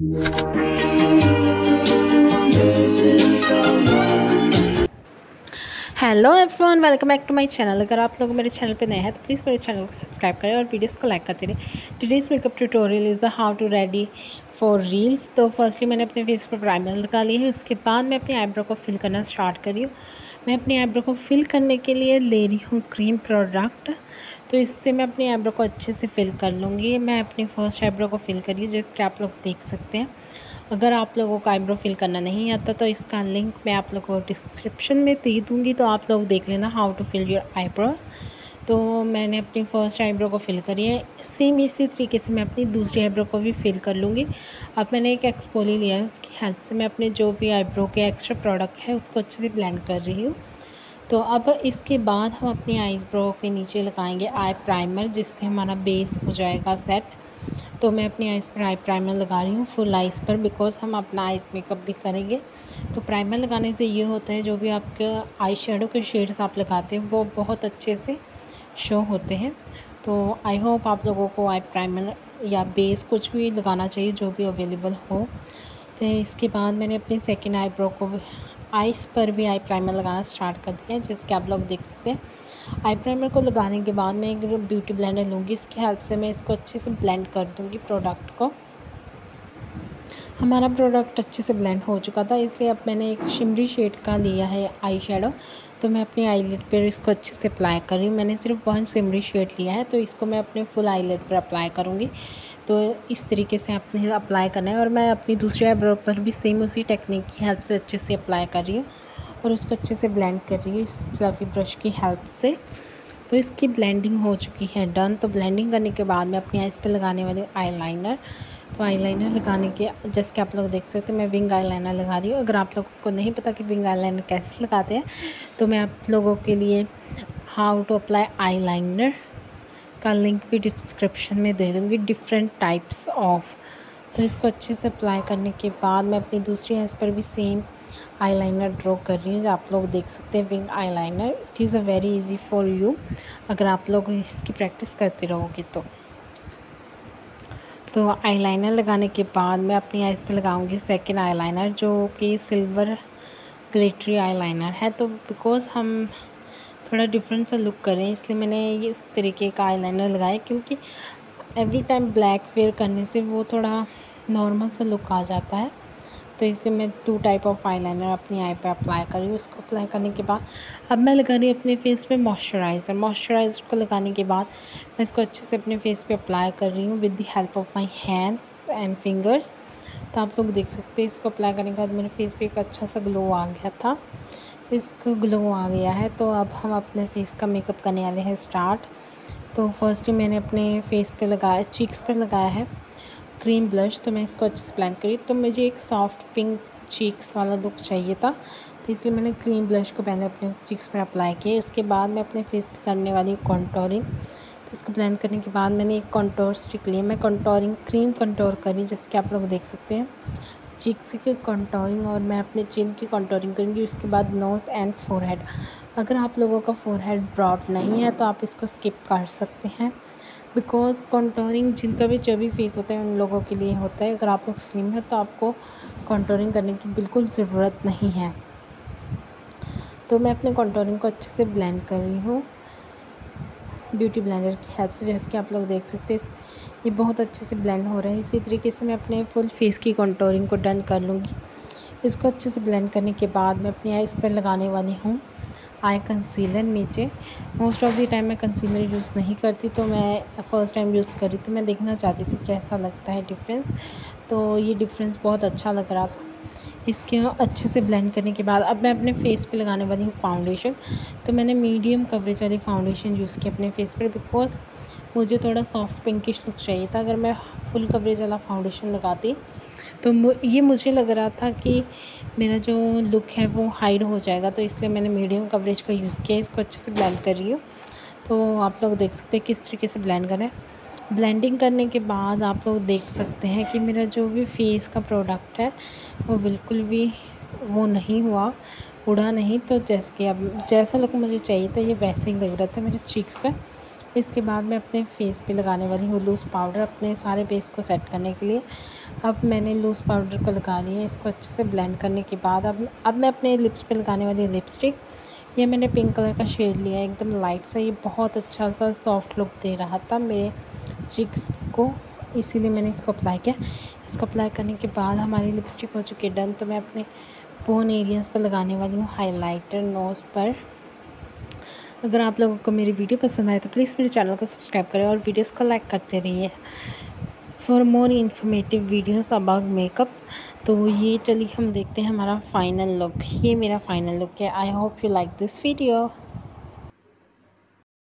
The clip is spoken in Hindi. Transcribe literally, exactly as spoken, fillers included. Hello everyone, welcome back to my channel. अगर आप लोग मेरे चैनल पे नए हैं तो प्लीज़ मेरे चैनल को सब्सक्राइब करें और वीडियोस को लाइक करते रहें। Today's makeup tutorial is the how to ready for reels. तो फर्स्टली मैंने अपने फेस पर प्राइमर लगा लिया है, उसके बाद मैं अपने आईब्रो को फिल करना स्टार्ट करी हूँ। मैं अपने आईब्रो को फिल करने के लिए ले रही हूँ क्रीम प्रोडक्ट, तो इससे मैं अपने आईब्रो को अच्छे से फिल कर लूँगी। मैं अपनी फर्स्ट आईब्रो को फिल करी हूँ, जिसके आप लोग देख सकते हैं। अगर आप लोगों को आईब्रो फिल करना नहीं आता तो इसका लिंक मैं आप लोगों को डिस्क्रिप्शन में दे दूँगी, तो आप लोग देख लेना how to fill your eyebrows. तो मैंने अपनी फ़र्स्ट आईब्रो को फिल करी है, सेम इसी तरीके से मैं अपनी दूसरी आईब्रो को भी फिल कर लूँगी। अब मैंने एक एक्सपोली लिया है, उसकी हेल्प से मैं अपने जो भी आईब्रो के एक्स्ट्रा प्रोडक्ट है उसको अच्छे से ब्लेंड कर रही हूँ। तो अब इसके बाद हम अपने आईब्रो के नीचे लगाएंगे आई प्राइमर, जिससे हमारा बेस हो जाएगा सेट। तो मैं अपने आइज़ पर आई प्राइमर लगा रही हूँ, फुल आइज़ पर, बिकॉज हम अपना आइज़ मेकअप भी करेंगे। तो प्राइमर लगाने से ये होता है जो भी आपके आई शेडो के शेड्स आप लगाते हैं वो बहुत अच्छे से शो होते हैं। तो आई होप आप लोगों को आई प्राइमर या बेस कुछ भी लगाना चाहिए जो भी अवेलेबल हो। तो इसके बाद मैंने अपने सेकेंड आईब्रो को आइज़ पर भी आई प्राइमर लगाना स्टार्ट कर दिया है, जिसके आप लोग देख सकते हैं। आई प्राइमर को लगाने के बाद मैं एक ब्यूटी ब्लेंडर लूँगी, इसकी हेल्प से मैं इसको अच्छे से ब्लेंड कर दूँगी प्रोडक्ट को। हमारा प्रोडक्ट अच्छे से ब्लेंड हो चुका था, इसलिए अब मैंने एक शिमरी शेड का लिया है आई शेडो, तो मैं अपने आईलिड पर इसको अच्छे से अप्लाई कर रही हूँ। मैंने सिर्फ वन शिमरी शेड लिया है, तो इसको मैं अपने फुल आईलिड पर अप्लाई करूँगी। तो इस तरीके से आपने अप्लाई करना है, और मैं अपनी दूसरी आईब्रो पर भी सेम उसी टेक्निक की हेल्प से अच्छे से अप्लाई कर रही हूँ और उसको अच्छे से ब्लेंड कर रही हूँ इस फ्लफी ब्रश की हेल्प से। तो इसकी ब्लेंडिंग हो चुकी है, डन। तो ब्लेंडिंग करने के बाद मैं अपनी आइज़ पर लगाने वाली आईलाइनर, तो आईलाइनर लगाने के जैसे कि आप लोग देख सकते हैं मैं विंग आईलाइनर लगा रही हूँ। अगर आप लोगों को नहीं पता कि विंग आईलाइनर कैसे लगाते हैं तो मैं आप लोगों के लिए हाउ टू अप्लाई आईलाइनर का लिंक भी डिस्क्रिप्शन में दे दूँगी, डिफरेंट टाइप्स ऑफ। तो इसको अच्छे से अप्लाई करने के बाद मैं अपनी दूसरी आइज़ पर भी सेम आईलाइनर ड्रॉ कर रही हूँ, आप लोग देख सकते हैं wing eyeliner. It is a very easy for you अगर आप लोग इसकी प्रैक्टिस करते रहोगे तो। तो आईलाइनर लगाने के बाद मैं अपनी आइज़ पर लगाऊंगी सेकंड आईलाइनर, जो कि सिल्वर ग्लिटरी आईलाइनर है। तो बिकॉज़ हम थोड़ा डिफरेंट सा लुक करें इसलिए मैंने इस तरीके का आईलाइनर लगाया, क्योंकि एवरी टाइम ब्लैक वेयर करने से वो थोड़ा नॉर्मल सा लुक आ जाता है। तो इसलिए मैं टू टाइप ऑफ आईलाइनर अपनी आई पर अप्लाई कर रही हूँ। उसको अप्लाई करने के बाद अब मैं लगा रही हूँ अपने फेस पे मॉइस्चराइज़र। मॉइस्चराइज़र को लगाने के बाद मैं इसको अच्छे से अपने फेस पे अप्लाई कर रही हूँ with the help of my hands and fingers. तो आप लोग देख सकते हैं इसको अप्लाई करने के बाद मेरे फेस पे एक अच्छा सा ग्लो आ गया था, तो इसको ग्लो आ गया है। तो अब हम अपने फेस का मेकअप करने वाले हैं स्टार्ट। तो फर्स्टली मैंने अपने फेस पे लगाया, चीक्स पर लगाया है क्रीम ब्लश, तो मैं इसको अच्छे से ब्लेंड करी। तो मुझे एक सॉफ्ट पिंक चीक्स वाला लुक चाहिए था, तो इसलिए मैंने क्रीम ब्लश को पहले अपने चीक्स पर अप्लाई किया। उसके बाद मैं अपने फेस पे करने वाली कॉन्टोरिंग, तो इसको ब्लेंड करने के बाद मैंने एक कॉन्टोर स्टिक लिया। मैं कॉन्टोरिंग क्रीम कॉन्टोर करी, जैसे कि आप लोग देख सकते हैं चीक्स की कॉन्टोरिंग, और मैं अपने चिन की कॉन्टोरिंग करूँगी। उसके बाद नोज़ एंड फोरहेड। अगर आप लोगों का फोरहेड ब्रॉड नहीं है तो आप इसको स्किप कर सकते हैं, बिकॉज़ कॉन्टोरिंग जिनका भी चबी फेस होता है उन लोगों के लिए होता है। अगर आप लोग स्लिम है तो आपको कॉन्टोरिंग करने की बिल्कुल ज़रूरत नहीं है। तो मैं अपने कॉन्टोरिंग को अच्छे से ब्लेंड कर रही हूँ ब्यूटी ब्लेंडर की हेल्प से, जैसे कि आप लोग देख सकते हैं ये बहुत अच्छे से ब्लेंड हो रहा है। इसी तरीके से मैं अपने फुल फेस की कॉन्टोरिंग को डन कर लूँगी। इसको अच्छे से ब्लेंड करने के बाद मैं अपनी आइज़ पर लगाने वाली हूँ आई कंसीलर नीचे। मोस्ट ऑफ़ द टाइम मैं कंसीलर यूज़ नहीं करती, तो मैं फ़र्स्ट टाइम यूज़ करी थी। मैं देखना चाहती थी कैसा लगता है डिफरेंस, तो ये डिफरेंस बहुत अच्छा लग रहा था। इसके अच्छे से ब्लेंड करने के बाद अब मैं अपने फेस पे लगाने वाली हूँ फाउंडेशन। तो मैंने मीडियम कवरेज वाली फाउंडेशन यूज़ की अपने फेस पर, बिकॉज मुझे थोड़ा सॉफ्ट पिंकिश लुक चाहिए था। अगर मैं फुल कवरेज वाला फाउंडेशन लगाती तो ये मुझे लग रहा था कि मेरा जो लुक है वो हाइड हो जाएगा, तो इसलिए मैंने मीडियम कवरेज का यूज़ किया। इसको अच्छे से ब्लेंड कर रही हूँ, तो आप लोग देख सकते हैं किस तरीके से ब्लेंड करना है। ब्लेंडिंग करने के बाद आप लोग देख सकते हैं कि मेरा जो भी फेस का प्रोडक्ट है वो बिल्कुल भी वो नहीं हुआ, उड़ा नहीं। तो जैसे कि अब जैसा लुक मुझे चाहिए था ये वैसे ही लग रहा था मेरे चीक्स पर। इसके बाद मैं अपने फेस पे लगाने वाली हूँ लूज़ पाउडर अपने सारे बेस को सेट करने के लिए। अब मैंने लूज़ पाउडर को लगा लिया है, इसको अच्छे से ब्लेंड करने के बाद अब अब मैं अपने लिप्स पे लगाने वाली लिपस्टिक, ये मैंने पिंक कलर का शेड लिया है एकदम लाइट सा, ये बहुत अच्छा सा सॉफ्ट लुक दे रहा था मेरे चिक्स को, इसीलिए मैंने इसको अप्लाई किया। इसको अप्लाई करने के बाद हमारी लिपस्टिक हो चुकी है डन। तो मैं अपने बोन एरियाज़ पर लगाने वाली हूँ हाईलाइटर नोज़ पर। अगर आप लोगों को मेरी वीडियो पसंद आए तो प्लीज़ मेरे चैनल को सब्सक्राइब करें और वीडियोस को लाइक करते रहिए for more informative videos about makeup. तो ये चलिए हम देखते हैं हमारा फाइनल लुक। ये मेरा फाइनल लुक है। I hope you like this video.